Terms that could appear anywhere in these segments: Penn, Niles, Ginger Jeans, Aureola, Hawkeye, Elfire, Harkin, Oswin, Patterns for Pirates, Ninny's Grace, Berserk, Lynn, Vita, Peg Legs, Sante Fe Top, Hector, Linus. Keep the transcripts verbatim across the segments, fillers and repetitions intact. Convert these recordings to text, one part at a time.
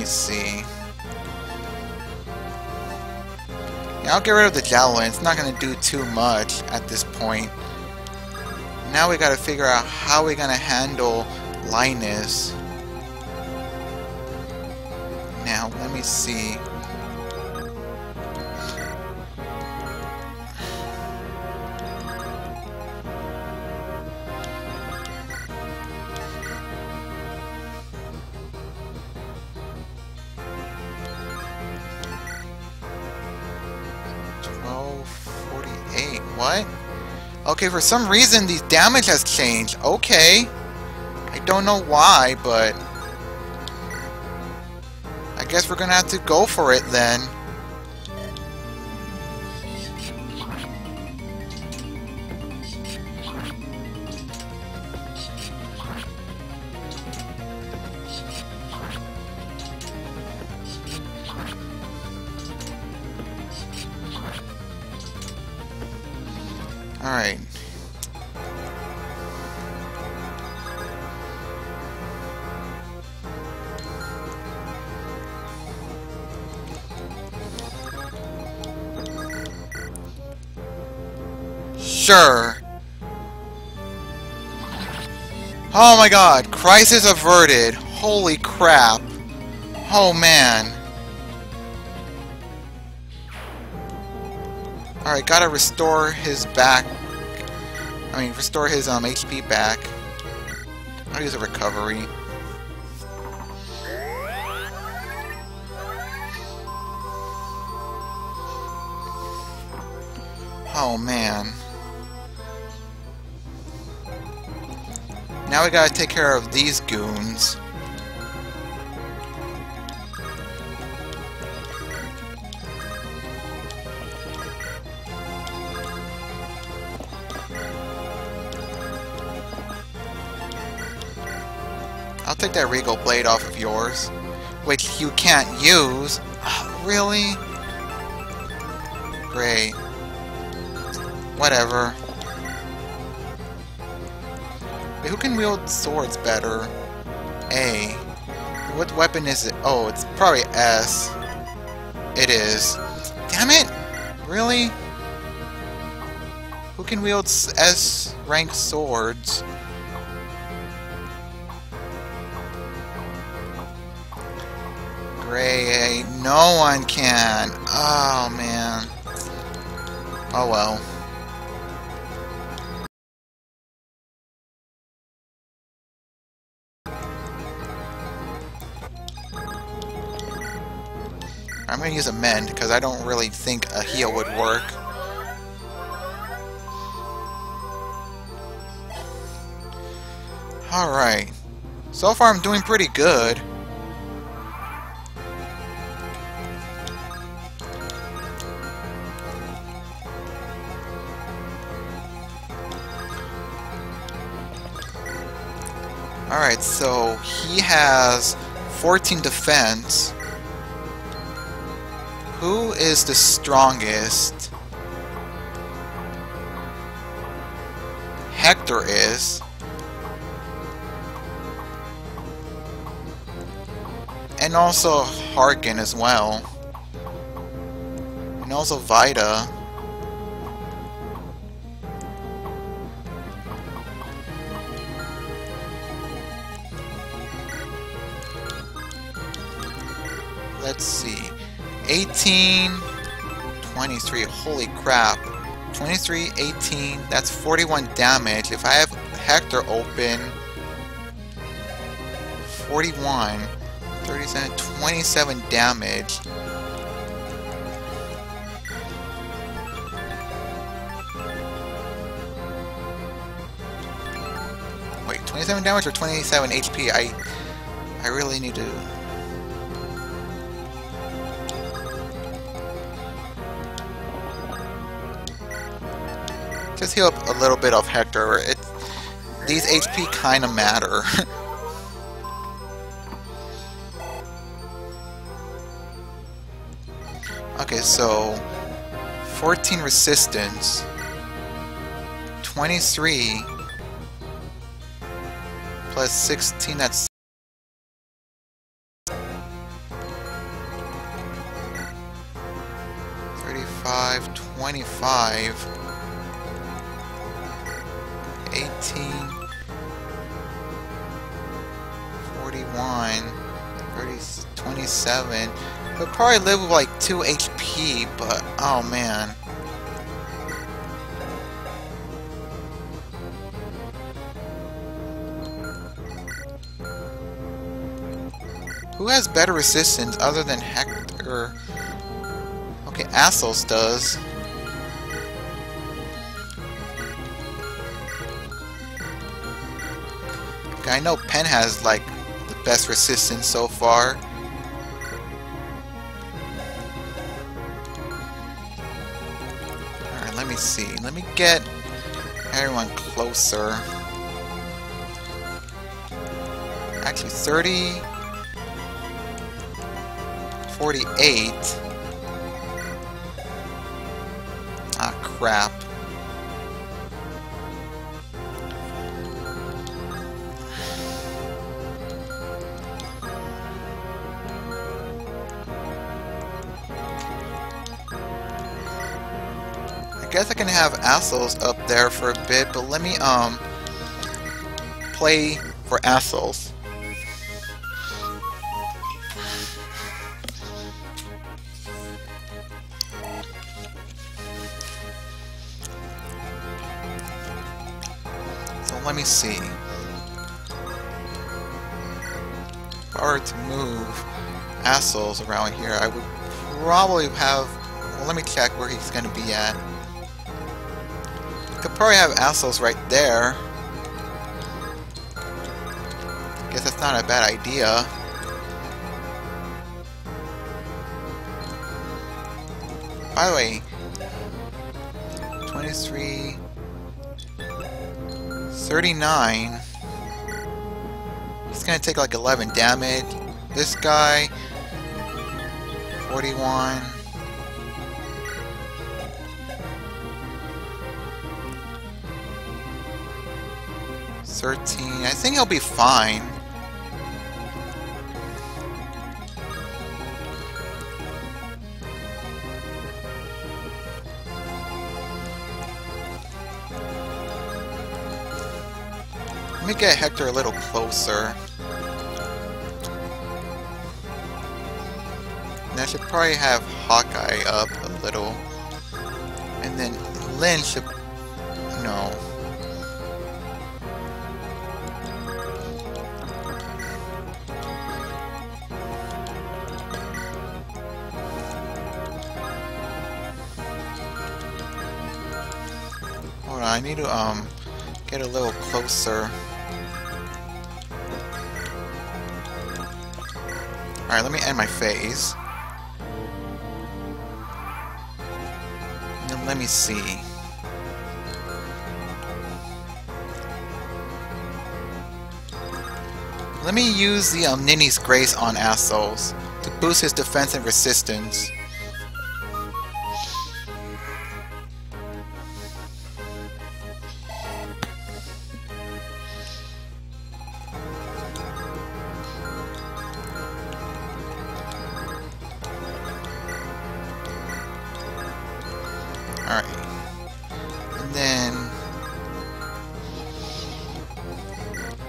me see. Yeah, I'll get rid of the javelin. It's not going to do too much at this point. Now we got to figure out how we're going to handle Linus. Now, let me see. twelve forty-eight. What? Okay, for some reason the damage has changed. Okay. I don't know why, but I guess we're gonna have to go for it then. Alright. Sure. Oh my god, crisis averted. Holy crap. Oh man. Alright, gotta restore his back. I mean, restore his um, H P back. I'll use a recovery. Oh, man. Now we gotta take care of these goons. I'll take that Regal Blade off of yours, which you can't use. Oh, really? Great. Whatever. Wait, who can wield swords better? A. What weapon is it? Oh, it's probably S. It is. Damn it! Really? Who can wield S rank swords? Gray, no one can. Oh man. Oh well. I'm gonna use a mend because I don't really think a heal would work. Alright. So far I'm doing pretty good. Alright, so he has fourteen defense. Who is the strongest? Hector is. And also Harkin as well. And also Vita. Let's see, eighteen, twenty-three, holy crap, twenty-three, eighteen, that's forty-one damage. If I have Hector open, forty-one, thirty-seven, twenty-seven damage. Wait, twenty-seven damage or twenty-seven H P? I, I really need to... Just heal up a little bit of Hector. It's, these H P kind of matter. Okay, so fourteen resistance, twenty-three plus sixteen, that's twenty-five, twenty-five, eighteen, forty-one, thirty, twenty-seven. He'll probably live with like two H P, but oh man. Who has better resistance other than Hector? Okay, Assos does. Okay, I know Penn has like the best resistance so far. Alright, let me see. Let me get everyone closer. Actually, thirty. forty-eight. Ah, crap. I guess I can have assholes up there for a bit, but let me, um, play for assholes. Let me see. If I were to move assholes around here, I would probably have. Well, let me check where he's going to be at. Could probably have assholes right there. Guess that's not a bad idea. By the way, twenty-three. thirty-nine. He's gonna take like eleven damage. This guy. forty-one. thirteen. I think he'll be fine. Let me get Hector a little closer. And I should probably have Hawkeye up a little. And then Lynn should... No. Hold on, I need to um get a little closer. Alright, let me end my phase. Now let me see. Let me use the um, Ninny's Grace on assholes to boost his defense and resistance. Alright, and then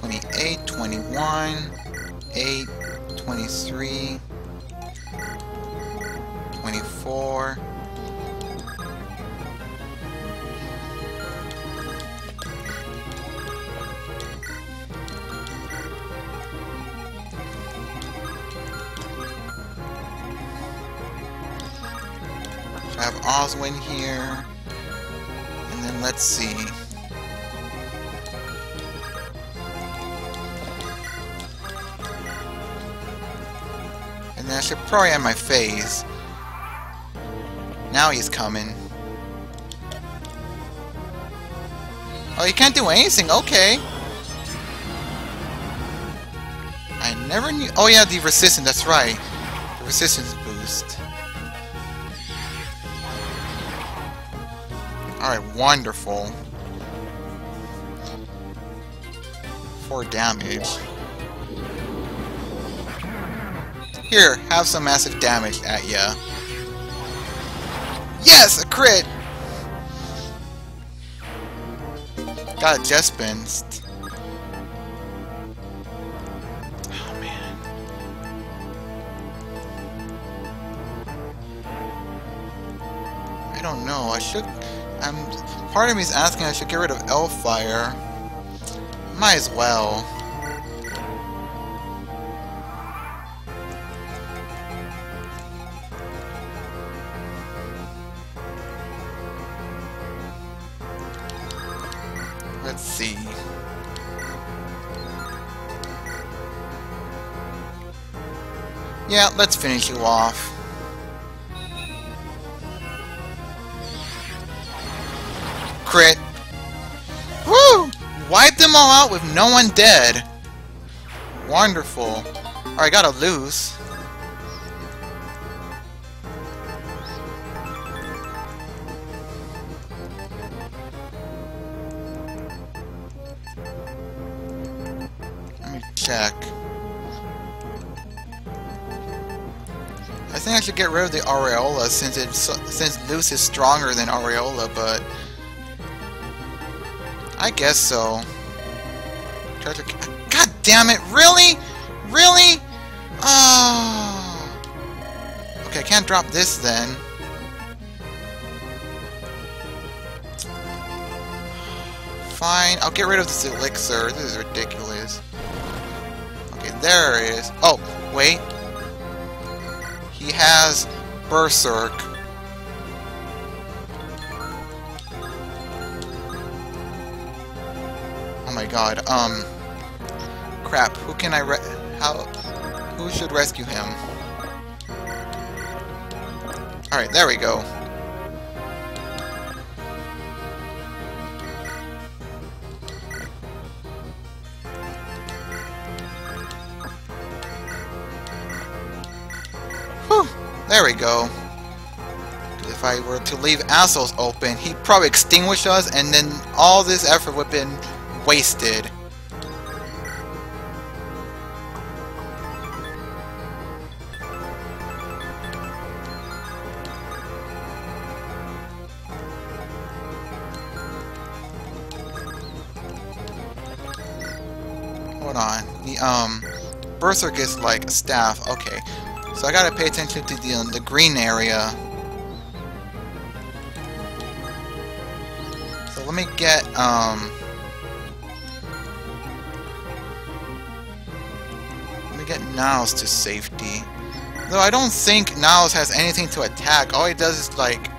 twenty-eight, twenty-one, eight, twenty-three, twenty-four. I have Oswin here, and then let's see. And then I should probably end my phase. Now he's coming. Oh, you can't do anything, okay. I never knew. Oh yeah, the resistance, that's right. The resistance boost. Alright, wonderful. Four damage. Here, have some massive damage at ya. Yes, a crit! Got just benched. Oh man. I don't know. I should. I'm. Part of me is asking I should get rid of Elfire. Might as well. Let's see. Yeah, let's finish you off. Crit. Woo! Wipe them all out with no one dead. Wonderful. Alright, I gotta lose. Check. I think I should get rid of the Aureola since it since Luce is stronger than Aureola, but I guess so. God damn it! Really, really? Oh. Okay, I can't drop this then. Fine, I'll get rid of this elixir. This is ridiculous. There it is. Oh, wait. He has Berserk. Oh my god. Um. Crap. Who can I re- How? Who should rescue him? Alright, there we go. There we go. If I were to leave assholes open, he'd probably extinguish us, and then all this effort would have been wasted. Hold on. The um, Berserk is like a staff. Okay. So I gotta pay attention to the, um, the green area. So let me get, um... Let me get Niles to safety. Though I don't think Niles has anything to attack. All he does is, like...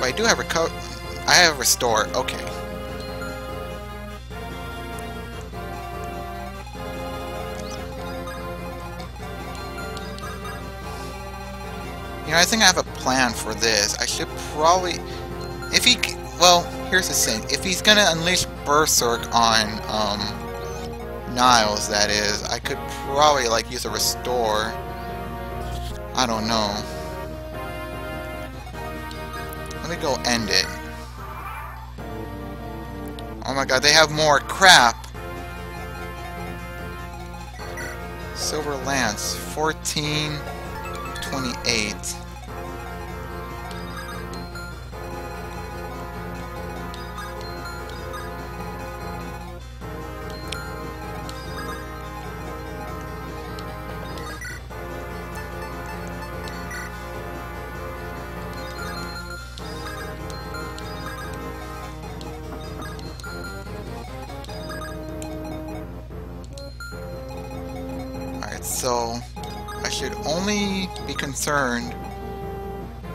But I do have reco- I have restore. Okay. You know, I think I have a plan for this. I should probably... If he... Well, here's the thing. If he's gonna unleash Berserk on, um... Niles, that is, I could probably, like, use a restore. I don't know. Let me go end it. Oh my god, they have more crap! Silver Lance, fourteen... twenty-eight. All right, so I should only be concerned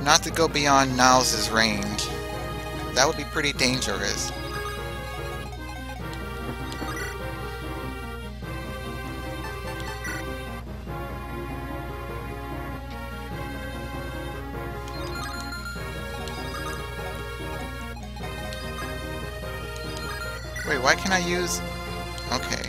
not to go beyond Niles' range. That would be pretty dangerous. Wait, why can't I use... Okay.